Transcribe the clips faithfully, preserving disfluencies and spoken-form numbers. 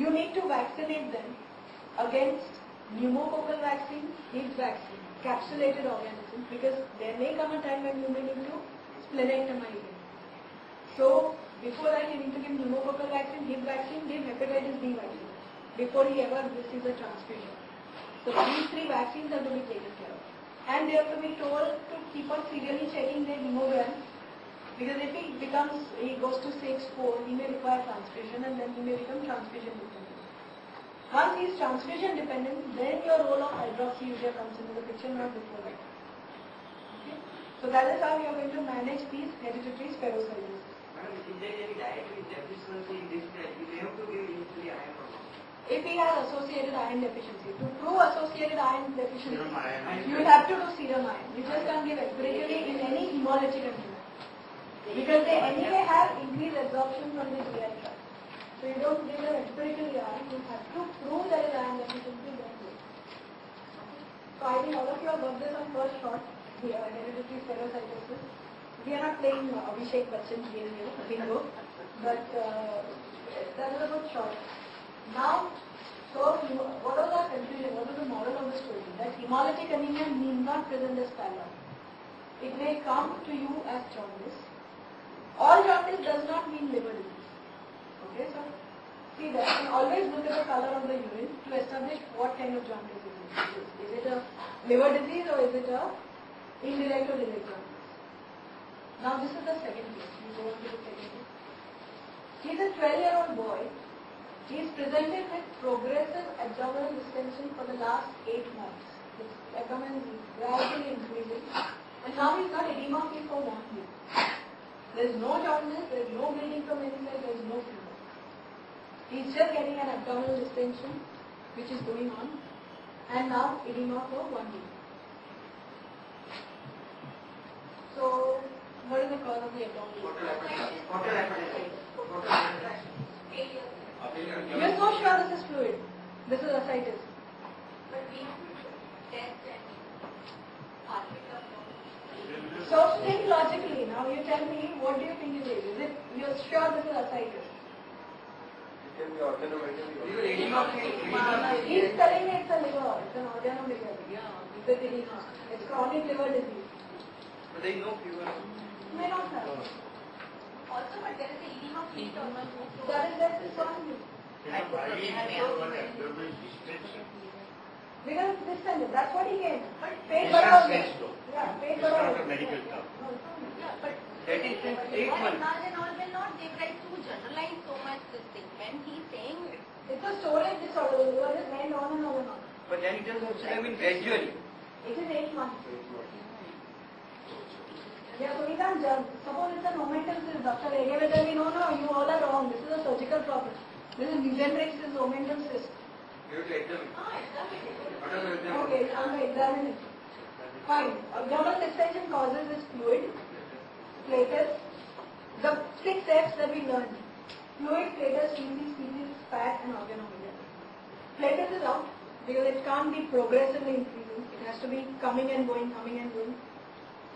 You need to vaccinate them against pneumococcal vaccine, heat vaccine, capsulated organisms, because there may come a time when you may need to splenectomize them. So before that, you need to give pneumococcal vaccine, heat vaccine, give hepatitis B vaccine before he ever receives a transfusion. So these three vaccines have to be taken care of. And they have to be told to keep on serially checking their hemogram, because if he becomes, he goes to stage four, he may require transfusion, and then he may become transfusion dependent. Once he is transfusion dependent, then your role of hydroxyurea comes into the picture, not before that. Okay? So that is how you are going to manage these hereditary spherocytosis. Is there any dietary deficiency in this that you have to give initially iron? If he has associated iron deficiency, to prove associated iron deficiency, you will have to do serum iron. You just can't give aspirated in any hemological condition, because they anyway have increased absorption from the G I tract. So you don't give them aspirated iron. You have to prove there is iron deficiency. So I think all of you have got this on first shot. The hereditary spherocytosis. We are not playing uh, Abhishek Bachchan game, you know, bingo, but uh, that is a good shot. Now, so what was our conclusion? What was the moral of the story? That hemologic anemia need not present as pallor. It may come to you as jaundice. All jaundice does not mean liver disease. Okay, so see that. And always look at the color of the urine to establish what kind of jaundice it is. Is it a liver disease or is it a indirect or direct jaundice? Now this is the second case. We go on to the second case. He is a twelve-year-old boy. He is presented with progressive abdominal distension for the last eight months. His abdomen is gradually increasing, and now he is not edema free for one year. There is no jaundice, there is no bleeding from anywhere, there is no fever. He is just getting an abdominal distension, which is going on, and now edema for one year. So, what is the cause of the abdominal? Water hepatitis. You are so sure this is fluid. This is ascites. But we have to test and so think logically. Now you tell me, what do you think it is? Is it you are sure this is ascites? It can be organomegaly. He is telling me it's a liver. It's an organomegaly. Yeah. It's a liver. It's chronic liver disease. But there is no fever. May not have. Also, but there is a edema free terminal. That is that is one. Because this time, that's what he gets. But paid for all. Yeah, paid for all. Medical stuff. Yeah, but that is treatment. And all will not give right to generalize so much this thing. When he's saying it's a storage disorder, you are just went on and on and on. But then it does also come in gradually. It is eight months. Yeah, so we can't judge. Suppose it's a momentous disease, Doctor Rege will tell me, no, no, you all are wrong. This is a surgical problem. This is degenerates, this is momentous cyst. You have to examine. Ah, examine it. Okay, I'm going to examine it. Fine. Abdominal distension causes this fluid, platelets, the six F's that we learned. Fluid, platelets, feces, feces, fat, and organomegaly. Platelets is out because it can't be progressively increasing. It has to be coming and going, coming and going.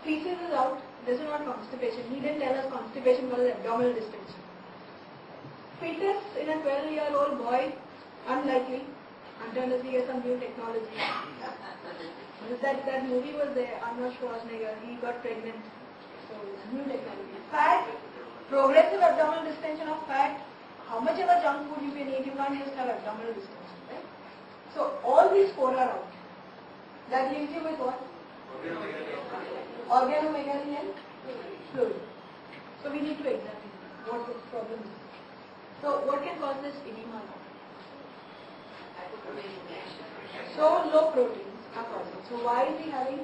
Feces is out. This is not constipation. He didn't tell us constipation was abdominal distension. Fetus in a twelve-year-old boy, unlikely, until he gets some new technology. that, that movie was there, Arnold Schwarzenegger, he got pregnant. So new technology. Fat, progressive abdominal distension of fat. How much ever junk food you can eat, you can't just have abdominal distension. Right? So all these four are out. That leaves you with what? Organomegaly and fluid. So we need to examine what this problem is. So what can cause this edema? So low proteins are causing. So why is he having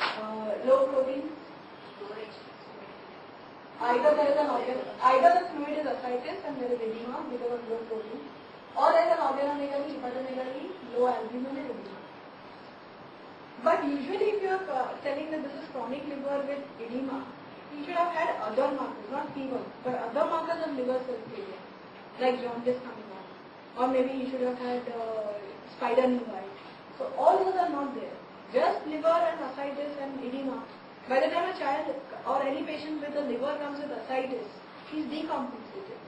uh, low proteins? Either there is an organ, either the fluid is ascites and there is edema because of low protein, or there is an organomegaly, hepatomegaly, low albumin and edema. But usually if you are uh, telling that this is chronic liver with edema, you should have had other markers, not fever, but other markers of liver cell failure, like jaundice coming out. Or maybe you should have had uh, spider nevi. So all those are not there. Just liver and ascites and edema. By the time a child or any patient with a liver comes with ascites, he is decompensated.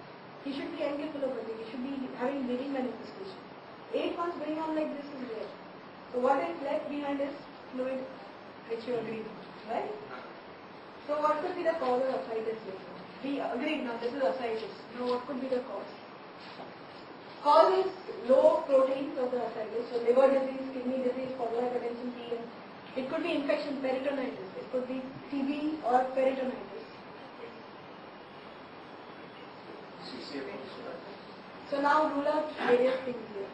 He should be encephalopathic. He should be having bleeding manifestation. Eight months going on like this is rare. So what is left behind is fluid, which you agree, right? So what could be the cause of ascites? We agreed now this is ascites. Now what could be the cause? Cause is low protein for the ascites. So liver disease, kidney disease, pulmonary hypertension, T M. It could be infection, peritonitis. It could be T B or peritonitis. So now rule out various things here.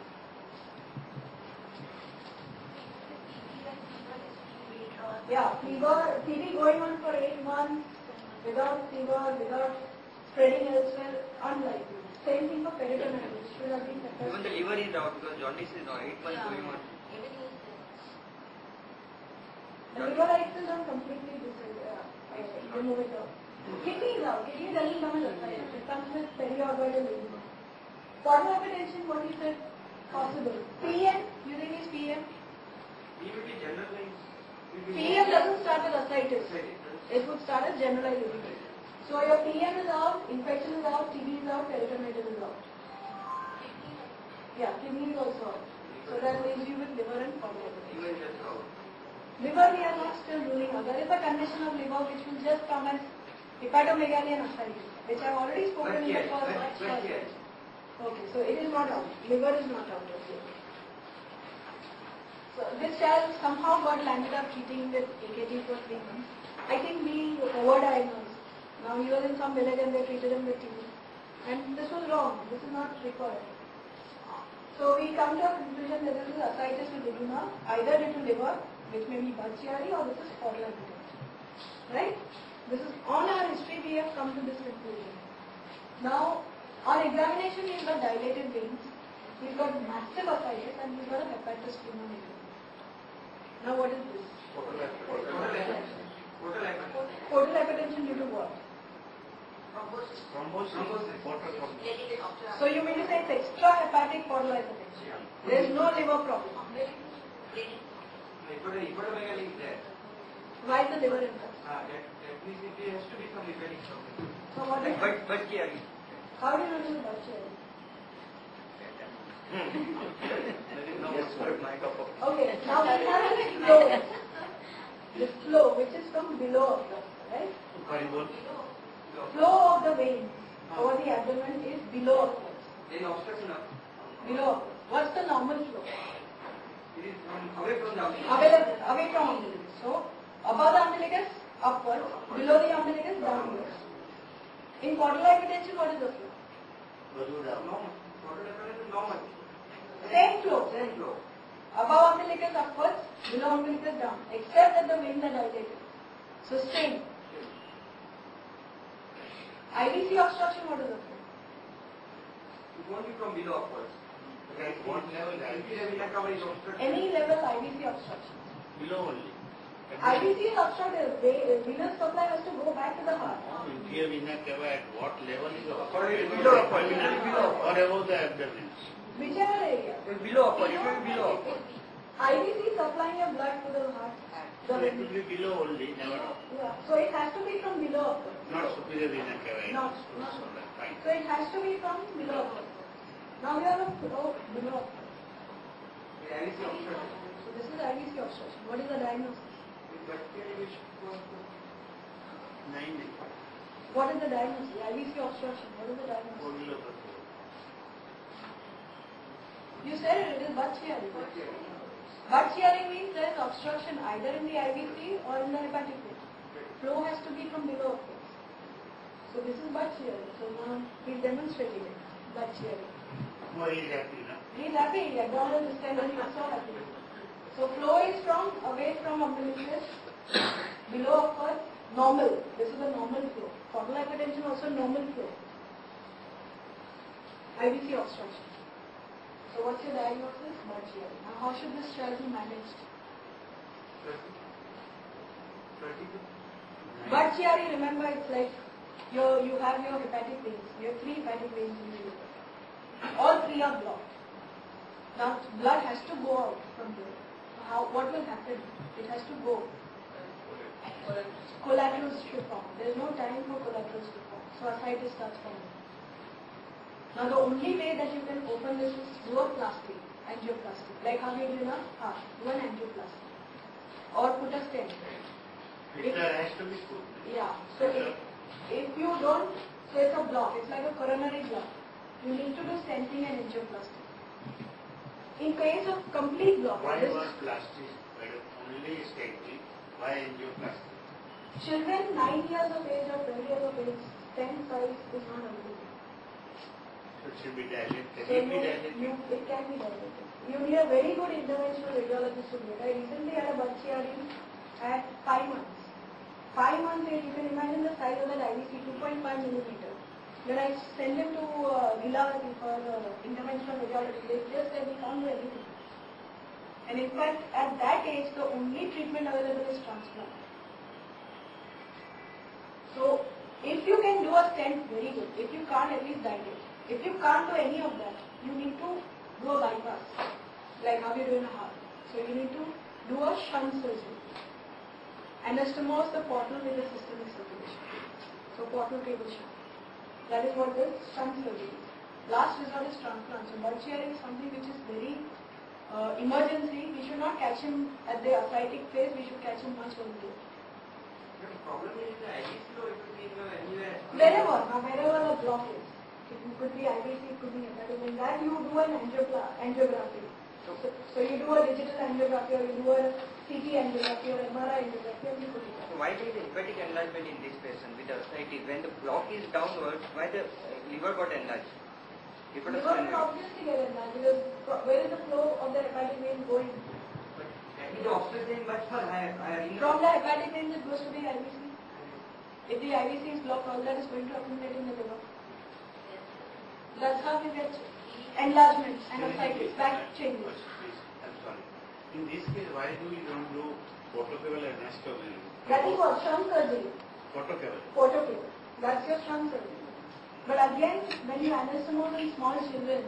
Yeah, fever, T B going on for eight months, without fever, without spreading elsewhere, unlikely. Same thing for peritonitis. Should have been successful. Even the liver is out because jaundice is now eight months going on. The liver axis are completely different. I think you move it up. Kidney is out. Kidney doesn't come as ascites. It comes with periorbital edema. Pulmonary hypertension, what you said, possible. P M, you think it's P M? It would be generalized. P M doesn't start with ascites. It would start as generalized urticaria. So your P M is out, infection is out, T B is out, peritonitis is out. Yeah, kidney is also out. So that leaves you with liver and pulmonary hypertension. Liver we are not still ruling out. There is a condition of liver which will just come as hepatomegaly and ascites, which I have already spoken in the first class. Okay, so it is not out. Liver is not out of here. So this child somehow got landed up treating with A K G for three months. I think we overdiagnosed. Now he was in some village and they treated him with T B. And this was wrong. This is not required. So we come to a conclusion that this is ascites with edema, either due to liver, which may be Budd-Chiari, or this is pulmonary hypertension. Right? This is on our history we have come to this conclusion. Now, on examination we've got dilated veins, we've got massive ascites, and we've got a hepatous pneumonia. Now what is this? Portal hypertension. Portal hypertension due to what? Thrombosis. Thrombosis. So you mean to say it's extra hepatic portal hypertension? Yeah. There is no liver problem. Hepatomegaly is there. Why is the liver involved? Ah, that ethnicity has to be some hepatic problem. So what is it? Budd-Chiari. How do you know this is Budd-Chiari? Okay, now we have this flow. This flow which is from below of the, right? Flow of the veins over the abdomen is below of the. Then obstruction up. Below. What's the normal flow? It is from away from the umbilicus. Away from umbilicus. So above the umbilicus, upwards. Below the umbilicus, downwards. In portal hypertension, what is the flow? Normal. Same flow. Same flow. Above umbilicus upwards, below umbilicus down. Except that the veins are dilated. So strain. I V C obstruction, what is the flow? It won't be from below upwards. Okay. What level? Any level I V C obstruction. Below only. I V C is obstructed. The venous supply has to go back to the heart. Here we not cover at what level is obstructed. Below upper, below or above the abdomen. Whichever area. Below upper, it will be below upper. I V C supplying your blood to the heart. So it will be below only, never up. Yeah. So it has to be from below upper. Not superior vena cava. Not. So it has to be from below upper. Now we are below below upper. I V C obstruction. So this is I V C obstruction. What is the diagnosis? What is the diagnosis? I V C obstruction. What is the diagnosis? You said it is Budd-Chiari. Budd-Chiari means there is obstruction either in the I V C or in the hepatic vein. Flow has to be from below upwards. So this is Budd-Chiari. So now he is demonstrating it. Budd-Chiari. Well, he is happy now. He is happy. He had done all this time and he was so happy. So flow is from away from umbilicus, below upwards, normal. This is a normal flow. Portal hypertension also normal flow. I V C obstruction. So what's your diagnosis? Budd-Chiari. Now how should this child be managed? Budd-Chiari, remember it's like your, you have your hepatic veins. You have three hepatic veins in your liver. All three are blocked. Now blood has to go out from here. How, what will happen? It has to go. Collaterals should form. There is no time for collaterals to form. So ascites starts forming. Now the only way that you can open this is through a plastic, angioplasty, like how you do now, ah, do an angioplasty, or put a stent. It has to be put. Yeah, so if, if you don't, so it's a block, it's like a coronary block. You need to do stenting and angioplasty. In case of complete block. Why was plastic, but only stenting, why angioplasty? Children nine years of age or twenty years of age, stent size is not available. It should be dilated. Can it be dilated? You, it can be dilated. You need a very good interventional radiologist to do it. I recently had a Budd-Chiari at five months. five months, you can imagine the size of the I V C, two point five millimeter. When I send him to uh, Vilavati for uh, interventional radiology, they just said we can't do anything. And in fact, at that age, the only treatment available is transplant. So, if you can do a stent, very good. If you can't, at least dilate. If you can't do any of that, you need to do a bypass, like how you do in a heart. So you need to do a shunt surgery. Anastomose the portal with a systemic circulation. So portal cable shunt. That is what the shunt surgery is. Last resort is transplant. So Budd-Chiari is something which is very uh, emergency. We should not catch him at the aphatic phase. We should catch him much earlier. The problem is the I V C or it could be anywhere. Wherever, now wherever the block is. It could be I V C, it could be hepatic. In that you do an angiography. So, so you do a digital angiography or you do a C T angiography or M R I angiography or you could do that. So why there is hepatic enlargement in this patient with ascites? When the block is downwards, why the liver got enlarged? Liver will obviously get enlarged because where is the flow of the hepatic vein going? But that is the oxygen much for higher. From the hepatic vein it goes to the I V C. If the I V C is blocked, all that is going to accumulate in the liver. That's how we get enlargement and ascites, back changes. I'm sorry. In this case, why do we don't do portocable and anastomosis? That is what shunt surgery. Portocable. Portocable. That's your shunt surgery. But again, when you anastomose in small children,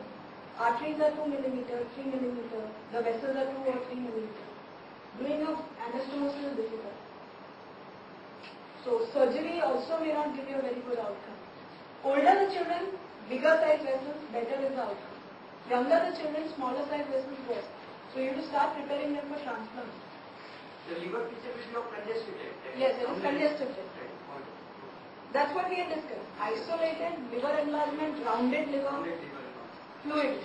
arteries are two millimeter, three millimeter, the vessels are two or three millimeter. Doing an anastomosis is difficult. So surgery also may not give you a very good outcome. Older the children, bigger size vessels, better is the outcome. Younger the children, smaller size vessels, worse. So you have to start preparing them for transplant. The liver picture will be congested. Yes, it is congested. That's what we had discussed. Isolated, liver enlargement, rounded liver, fluid.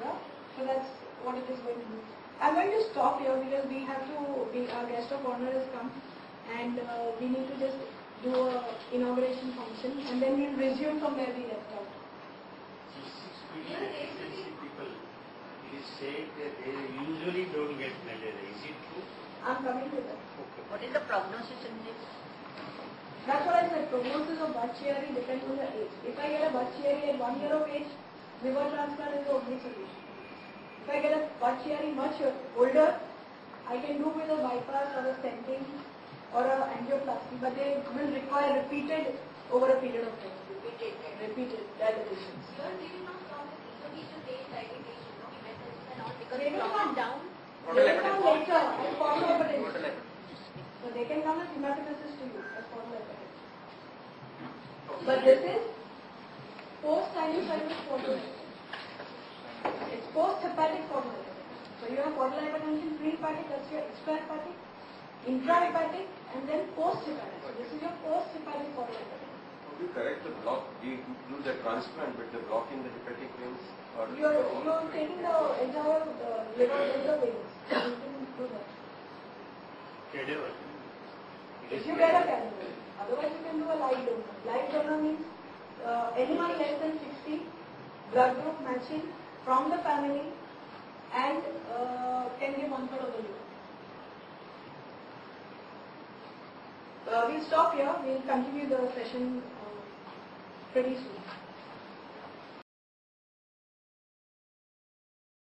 Yeah? So that's what it is going to be. I'm going to stop here because we have to, we, our guest of honor has come and uh, we need to just do an inauguration function and then we'll resume from where we left off. six million people, you say that they usually don't get malaria. Is it true? I'm coming to that. Okay. What is the prognosis in this? That's what I said. Prognosis of Budd-Chiari depends on the age. If I get a Budd-Chiari at one year of age, liver transplant is the only solution. If I get a Budd-Chiari much older, I can do with a bypass or a stenting or an angioplasty, but they will require repeated over a period of time. Repeated, repeated dilatations. Sir, they do not count the initial dilatation, no methods and all, because they will come down. They will come later as formal hepatitis. So they can come as hematocrisis to you as formal hepatitis. But this is post-sinusitis formal hepatitis. It's post-hepatic formal hepatitis. So you have formal hypertension, pre-hepatic, that's your extra-hepatic, intrahepatic and then post-hepatic. So this is your post-hepatic formal hepatitis. You correct the block, you do the transplant but the block in the hepatic veins? You are taking the entire liver in the veins. You can do that. Cadaver. If you get a cadaver, otherwise you can do a live donor. Live donor means uh, anyone less than sixty, blood group matching from the family and uh, can give one third of the liver. Uh, we'll stop here, we'll continue the session pretty soon.